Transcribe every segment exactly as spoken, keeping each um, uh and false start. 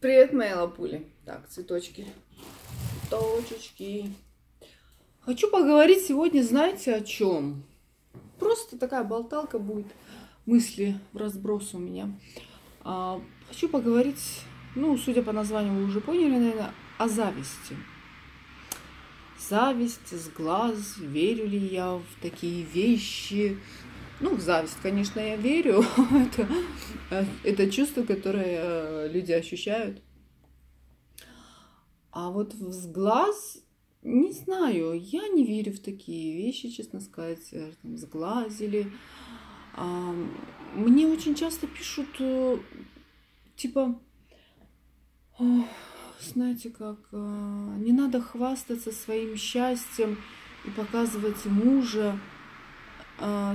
Привет, мои лапули. Так, цветочки. Точечки. Хочу поговорить сегодня, знаете, о чем? Просто такая болталка будет. Мысли в разброс у меня. А, хочу поговорить, ну, судя по названию, вы уже поняли, наверное, о зависти. Зависть, сглаз, верю ли я в такие вещи. Ну, в зависть, конечно, я верю. это, это чувство, которое люди ощущают. А вот в сглаз, не знаю, я не верю в такие вещи, честно сказать. Там, сглазили. А, мне очень часто пишут, типа, знаете как, не надо хвастаться своим счастьем и показывать мужа.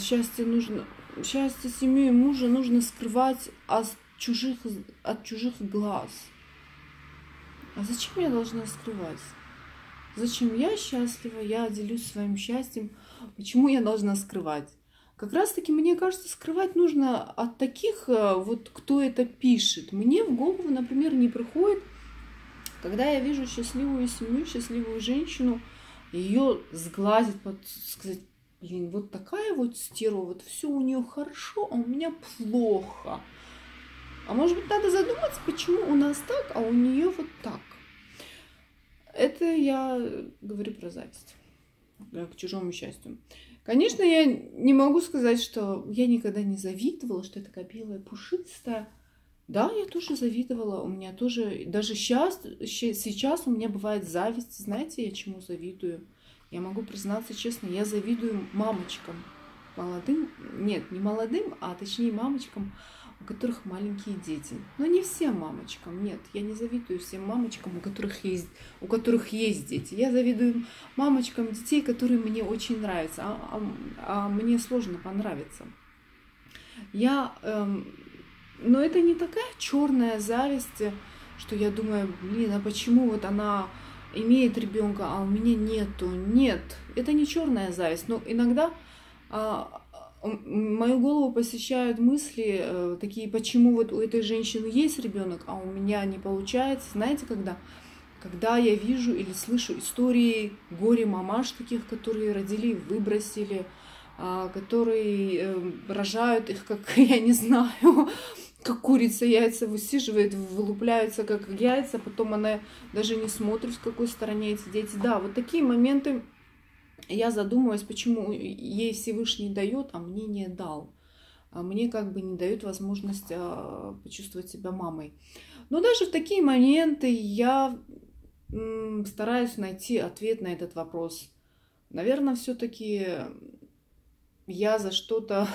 Счастье нужно, счастье семьи и мужа нужно скрывать от чужих, от чужих глаз. А зачем я должна скрывать? Зачем я счастлива? Я делюсь своим счастьем. Почему я должна скрывать? Как раз таки, мне кажется, скрывать нужно от таких, вот кто это пишет. Мне в голову, например, не приходит, когда я вижу счастливую семью, счастливую женщину, ее сглазит, сказать, блин, вот такая вот стерва, вот все у нее хорошо, а у меня плохо. А может быть, надо задуматься, почему у нас так, а у нее вот так. Это я говорю про зависть, да, к чужому счастью. Конечно, я не могу сказать, что я никогда не завидовала, что я такая белая, пушистая. Да, я тоже завидовала, у меня тоже, даже сейчас, сейчас у меня бывает зависть. Знаете, я чему завидую? Я могу признаться честно, я завидую мамочкам, молодым, нет, не молодым, а точнее мамочкам, у которых маленькие дети. Но не всем мамочкам, нет, я не завидую всем мамочкам, у которых есть, у которых есть дети. Я завидую мамочкам детей, которые мне очень нравятся, а, а, а мне сложно понравиться. Я, эм, но это не такая черная зависть, что я думаю, блин, а почему вот она имеет ребенка, а у меня нету. Нет, это не черная зависть. Но иногда а, мою голову посещают мысли а, такие, почему вот у этой женщины есть ребенок, а у меня не получается. Знаете, когда? Когда я вижу или слышу истории горе-мамаш таких, которые родили, выбросили, а, которые э, рожают их, как, я не знаю, как курица яйца высиживает, вылупляются как яйца, потом она даже не смотрит, в какой стороне эти дети. Да, вот такие моменты я задумываюсь, почему ей Всевышний дает, а мне не дал. Мне как бы не дают возможность почувствовать себя мамой. Но даже в такие моменты я стараюсь найти ответ на этот вопрос. Наверное, все-таки я за что-то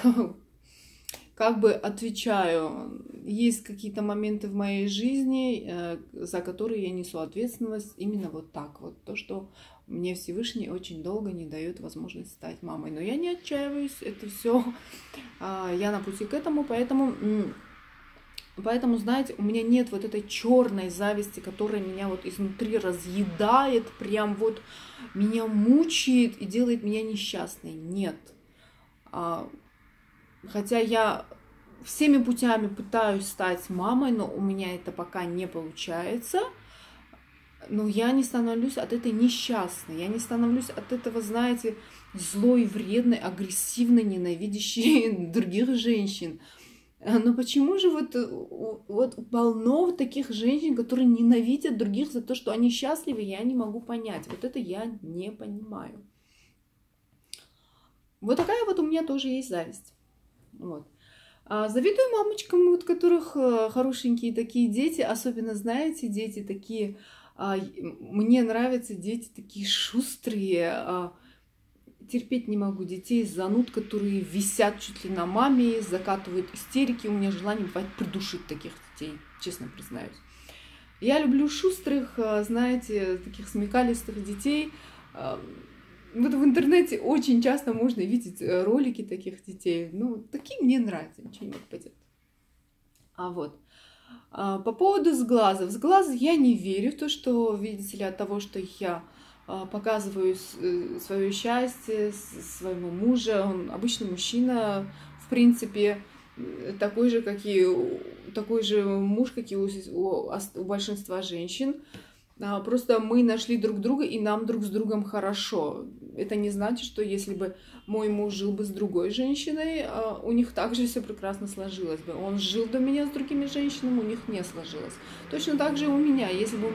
как бы отвечаю. Есть какие-то моменты в моей жизни, за которые я несу ответственность именно вот так вот. То, что мне Всевышний очень долго не дает возможность стать мамой. Но я не отчаиваюсь, это все. Я на пути к этому, поэтому, поэтому, знаете, у меня нет вот этой черной зависти, которая меня вот изнутри разъедает, прям вот меня мучает и делает меня несчастной. Нет. Хотя я всеми путями пытаюсь стать мамой, но у меня это пока не получается. Но я не становлюсь от этой несчастной. Я не становлюсь от этого, знаете, злой, вредной, агрессивной, ненавидящей других женщин. Но почему же вот, вот полно таких женщин, которые ненавидят других за то, что они счастливы, я не могу понять. Вот это я не понимаю. Вот такая вот у меня тоже есть зависть. Вот. А завидую мамочкам, у которых хорошенькие такие дети, особенно, знаете, дети такие, а, мне нравятся дети такие шустрые, а, терпеть не могу детей, зануд, которые висят чуть ли на маме, закатывают истерики, у меня желание бывает придушить таких детей, честно признаюсь. Я люблю шустрых, знаете, таких смекалистых детей. Вот в интернете очень часто можно видеть ролики таких детей. Ну, такие мне нравятся, ничего не отпадет. А вот. А, по поводу сглазов. Сглазы я не верю в то, что, видите ли, от того, что я а, показываю свое счастье своему мужу. Он обычный мужчина, в принципе. такой же, как и, такой же муж, как и у, у, у большинства женщин. А, просто мы нашли друг друга, и нам друг с другом хорошо. Это не значит, что если бы мой муж жил бы с другой женщиной, а, у них также все прекрасно сложилось бы. Он жил до меня с другими женщинами, у них не сложилось. Точно так же и у меня. Если бы...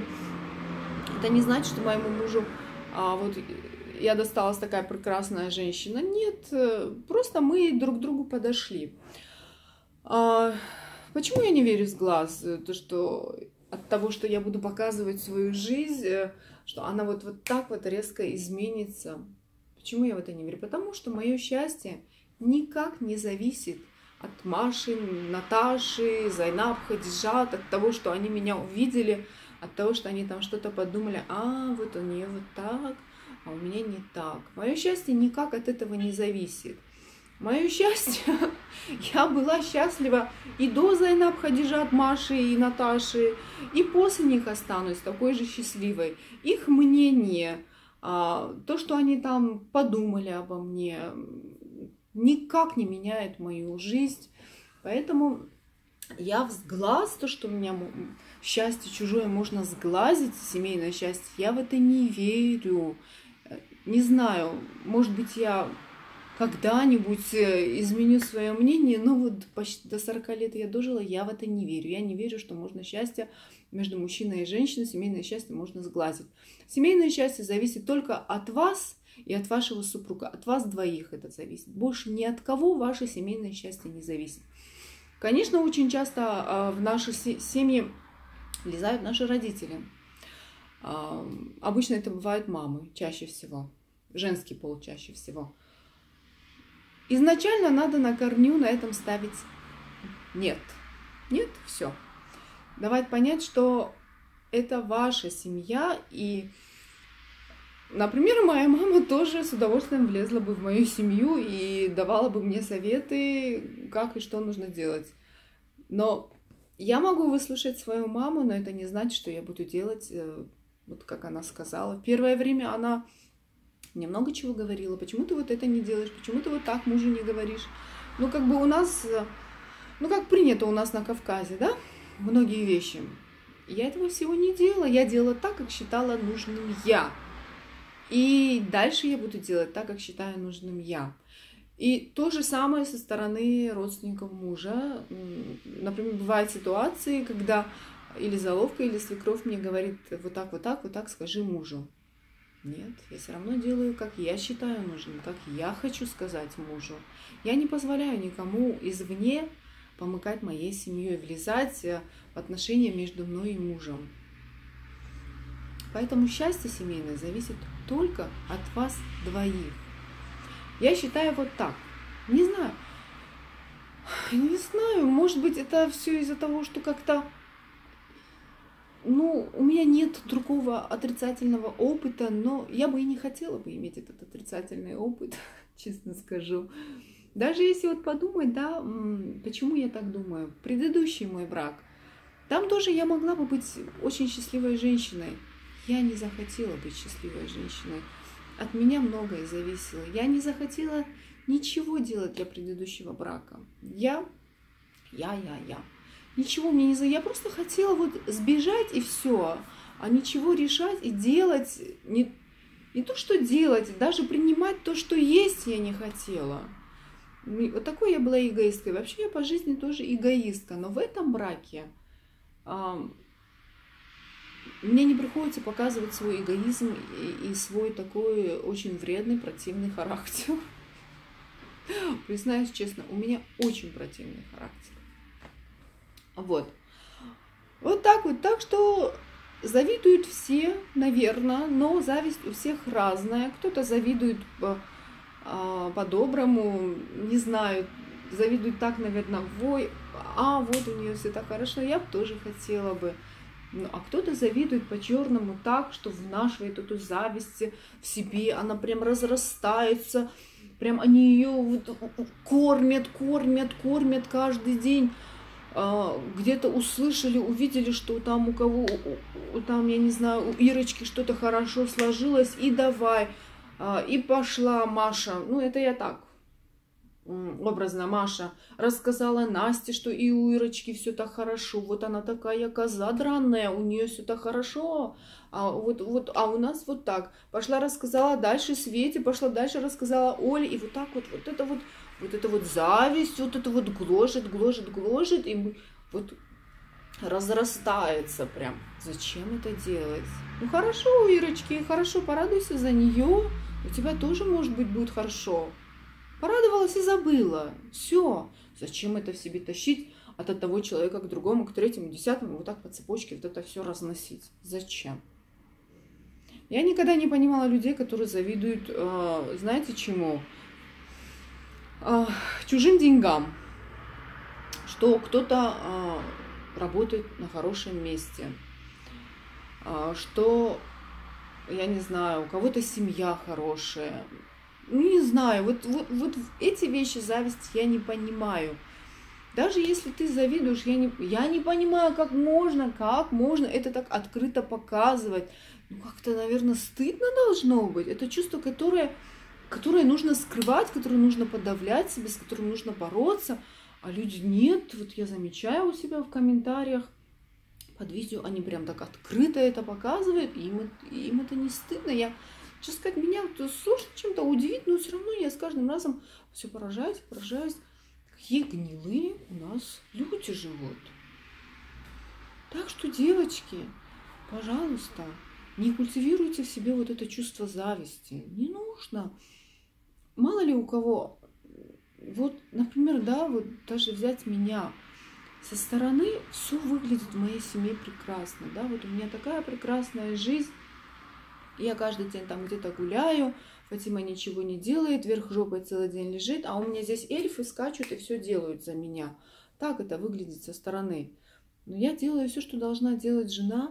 Это не значит, что моему мужу а, вот... я досталась такая прекрасная женщина. Нет, просто мы друг к другу подошли. А почему я не верю с глаз? То, что от того, что я буду показывать свою жизнь, что она вот, вот так вот резко изменится. Почему я в это не верю? Потому что мое счастье никак не зависит от Маши, Наташи, Зайнаб, Хадижат, от того, что они меня увидели, от того, что они там что-то подумали. А, вот у нее вот так. А у меня не так. Мое счастье никак от этого не зависит. Мое счастье, я была счастлива и до Зайнаб, Хадижат, Маши и Наташи, и после них останусь такой же счастливой. Их мнение, то, что они там подумали обо мне, никак не меняет мою жизнь. Поэтому я сглаз, то, что у меня счастье чужое можно сглазить, семейное счастье, я в это не верю. Не знаю, может быть, я когда-нибудь изменю свое мнение, но вот почти до сорока лет я дожила, я в это не верю. Я не верю, что можно счастье между мужчиной и женщиной, семейное счастье можно сглазить. Семейное счастье зависит только от вас и от вашего супруга, от вас двоих это зависит. Больше ни от кого ваше семейное счастье не зависит. Конечно, очень часто в наши семьи влезают наши родители. Обычно это бывают мамы, чаще всего. Женский пол чаще всего. Изначально надо на корню на этом ставить «нет». Нет, все. Давать понять, что это ваша семья. И, например, моя мама тоже с удовольствием влезла бы в мою семью и давала бы мне советы, как и что нужно делать. Но... я могу выслушать свою маму, но это не значит, что я буду делать, вот как она сказала. В первое время она мне много чего говорила. Почему ты вот это не делаешь? Почему ты вот так мужу не говоришь? Ну, как бы у нас, ну, как принято у нас на Кавказе, да? Многие вещи. Я этого всего не делала. Я делала так, как считала нужным я. И дальше я буду делать так, как считаю нужным я. И то же самое со стороны родственников мужа. Например, бывают ситуации, когда или заловка, или свекровь мне говорит вот так, вот так, вот так, скажи мужу. Нет, я все равно делаю, как я считаю нужным, как я хочу сказать мужу. Я не позволяю никому извне помыкать моей семьей, влезать в отношения между мной и мужем. Поэтому счастье семейное зависит только от вас двоих. Я считаю вот так. Не знаю. Не знаю. Может быть, это все из-за того, что как-то... ну, у меня нет другого отрицательного опыта, но я бы и не хотела бы иметь этот отрицательный опыт, честно скажу. Даже если вот подумать, да, почему я так думаю. Предыдущий мой брак. Там тоже я могла бы быть очень счастливой женщиной. Я не захотела быть счастливой женщиной. От меня многое зависело. Я не захотела ничего делать для предыдущего брака. Я, я, я, я. Ничего мне не за... Я просто хотела вот сбежать и все. А ничего решать и делать. Не, не то, что делать, даже принимать то, что есть, я не хотела. Вот такой я была эгоисткой. Вообще я по жизни тоже эгоистка. Но в этом браке... А, мне не приходится показывать свой эгоизм и, и свой такой очень вредный, противный характер. Признаюсь честно, у меня очень противный характер. Вот. Вот так вот. Так что завидуют все, наверное, но зависть у всех разная. Кто-то завидует по-доброму, не знаю, завидует так, наверное, ой, а вот у нее все так хорошо, я бы тоже хотела бы. Ну, а кто-то завидует по-черному так, что внашивает эту зависть в себе, она прям разрастается, прям они ее вот кормят, кормят, кормят каждый день. А, где-то услышали, увидели, что там у кого, там, я не знаю, у Ирочки что-то хорошо сложилось, и давай, а, и пошла Маша. Ну, это я так. образно Маша рассказала Насте, что и у Ирочки все так хорошо, вот она такая коза драная, у нее все так хорошо, а, вот, вот, а у нас вот так. Пошла рассказала дальше Свете, пошла дальше рассказала Оле, и вот так вот, вот это вот, вот это вот зависть, вот это вот гложет, гложет, гложет, и вот разрастается прям. Зачем это делать? Ну хорошо, у Ирочки, хорошо, порадуйся за нее, у тебя тоже, может быть, будет хорошо. Порадовалась и забыла. Все. Зачем это в себе тащить от одного человека к другому, к третьему, десятому, вот так по цепочке вот это все разносить? Зачем? Я никогда не понимала людей, которые завидуют, знаете, чему? Чужим деньгам. Что кто-то работает на хорошем месте. Что, я не знаю, у кого-то семья хорошая. Не знаю, вот, вот, вот эти вещи зависть я не понимаю. Даже если ты завидуешь, я не, я не понимаю, как можно, как можно это так открыто показывать. Ну, как-то, наверное, стыдно должно быть. Это чувство, которое, которое нужно скрывать, которое нужно подавлять себе, с которым нужно бороться. А люди нет. Вот я замечаю у себя в комментариях под видео, они прям так открыто это показывают, и им, им это не стыдно. Я... Сейчас сказать, меня сложно чем-то удивить, но все равно я с каждым разом все поражаюсь, поражаюсь. Какие гнилые у нас люди живут. Так что, девочки, пожалуйста, не культивируйте в себе вот это чувство зависти. Не нужно. Мало ли у кого. Вот, например, да, вот даже взять меня. Со стороны все выглядит в моей семье прекрасно. Да? Вот у меня такая прекрасная жизнь. Я каждый день там где-то гуляю, Фатима ничего не делает, вверх жопой целый день лежит, а у меня здесь эльфы скачут и все делают за меня. Так это выглядит со стороны. Но я делаю все, что должна делать жена.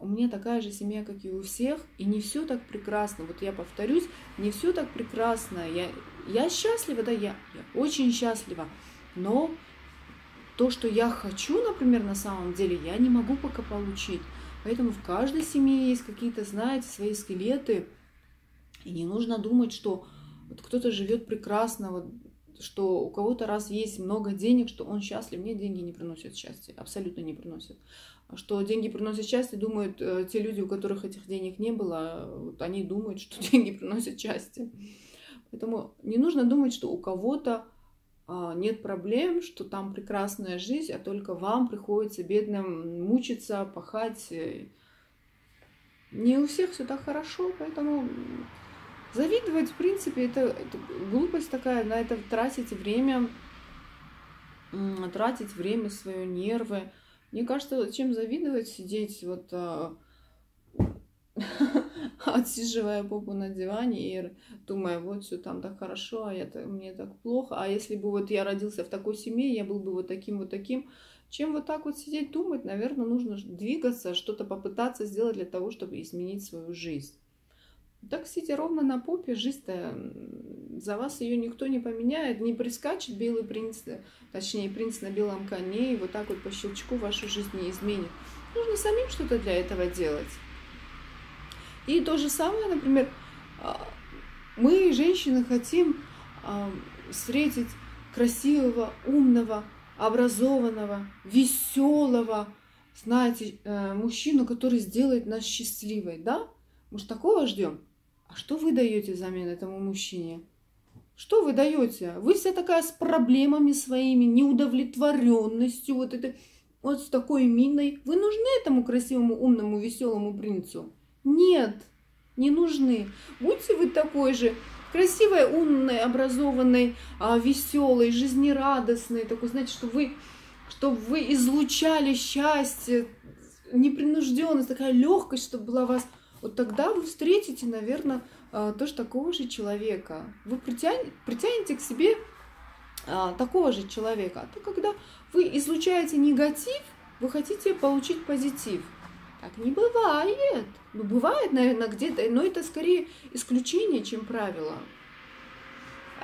У меня такая же семья, как и у всех, и не все так прекрасно. Вот я повторюсь, не все так прекрасно. Я, я счастлива, да, я, я очень счастлива, но то, что я хочу, например, на самом деле, я не могу пока получить. Поэтому в каждой семье есть какие-то, знаете, свои скелеты. И не нужно думать, что вот кто-то живет прекрасно, вот, что у кого-то раз есть много денег, что он счастлив. Мне деньги не приносят счастья, абсолютно не приносят. Что деньги приносят счастье, думают те люди, у которых этих денег не было, вот они думают, что деньги приносят счастье. Поэтому не нужно думать, что у кого-то нет проблем, что там прекрасная жизнь, а только вам приходится бедным мучиться, пахать. Не у всех все так хорошо, поэтому завидовать, в принципе, это, это глупость такая, на это тратить время, тратить время, свои нервы. Мне кажется, чем завидовать, сидеть вот отсиживая попу на диване и думая, вот все там так хорошо, а я, мне так плохо. А если бы вот я родился в такой семье, я был бы вот таким, вот таким. Чем вот так вот сидеть, думать, наверное, нужно двигаться, что-то попытаться сделать для того, чтобы изменить свою жизнь. Так сидя ровно на попе, жизнь-то за вас ее никто не поменяет, не прискачет белый принц, точнее принц на белом коне, и вот так вот по щелчку вашу жизнь не изменит. Нужно самим что-то для этого делать. И то же самое, например, мы, женщины, хотим встретить красивого, умного, образованного, веселого, знаете, мужчину, который сделает нас счастливой, да? Мы же такого ждем. А что вы даете взамен этому мужчине? Что вы даете? Вы вся такая с проблемами своими, неудовлетворенностью, вот этой, вот с такой миной. Вы нужны этому красивому, умному, веселому принцу? Нет, не нужны. Будьте вы такой же красивой, умной, образованной, веселой, жизнерадостной, такой, знаете, чтобы вы, чтобы вы излучали счастье, непринужденность, такая легкость, чтобы была у вас. Вот тогда вы встретите, наверное, тоже такого же человека. Вы притянете, притянете к себе такого же человека. А то, когда вы излучаете негатив, вы хотите получить позитив. Так не бывает. Ну, бывает, наверное, где-то, но это скорее исключение, чем правило.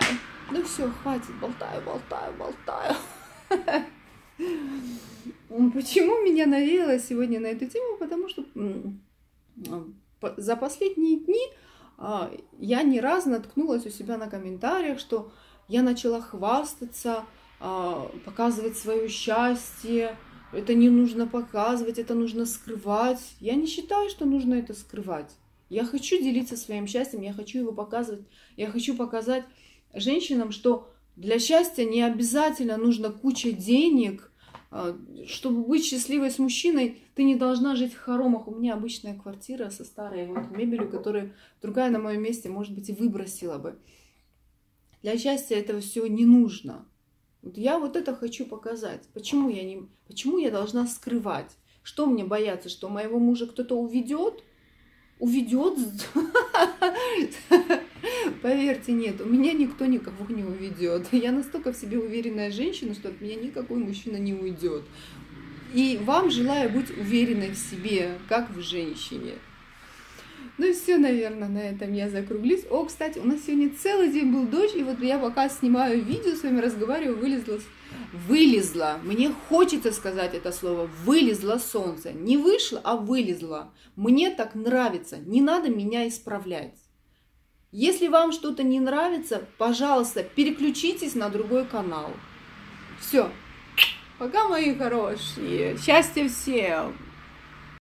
Ай, ну все, хватит, болтаю, болтаю, болтаю. Почему меня навеяло сегодня на эту тему? Потому что за последние дни я не раз наткнулась у себя на комментариях, что я начала хвастаться, показывать свое счастье. Это не нужно показывать, это нужно скрывать. Я не считаю, что нужно это скрывать. Я хочу делиться своим счастьем, я хочу его показывать. Я хочу показать женщинам, что для счастья не обязательно нужно куча денег. Чтобы быть счастливой с мужчиной, ты не должна жить в хоромах. У меня обычная квартира со старой вот мебелью, которую другая на моем месте, может быть, и выбросила бы. Для счастья этого все не нужно. Вот я вот это хочу показать. Почему я, не... Почему я должна скрывать? Что мне бояться? Что моего мужа кто-то уведет? Уведет? Поверьте, нет, у меня никто никого не уведет. Я настолько в себе уверенная женщина, что от меня никакой мужчина не уйдет. И вам желаю быть уверенной в себе, как в женщине. Ну и все, наверное, на этом я закруглюсь. О, кстати, у нас сегодня целый день был дождь, и вот я пока снимаю видео, с вами разговариваю, вылезла, вылезла. Мне хочется сказать это слово, вылезло солнце. Не вышло, а вылезло. Мне так нравится, не надо меня исправлять. Если вам что-то не нравится, пожалуйста, переключитесь на другой канал. Все, пока, мои хорошие, счастья всем!